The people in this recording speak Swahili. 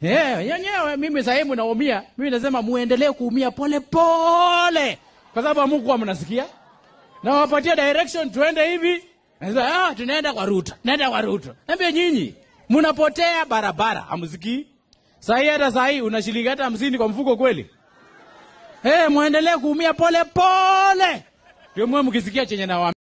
Yenyewe mimi sasa hivi naumia. Mimi nasema muendelee kuumia pole pole. Kwa sababu Mungu amnasikia. Na wapatia direction tuende hivi. Nasema tunaenda kwa Ruto. Nenda kwa Ruto. Niambie nyinyi, mnapotea barabara, hamsikii? Sasa hata sasa hii una shilingi hata 50 kwa mfuko kweli? Muendelee kuumia pole pole. Ndio mwe mkisikia chenye na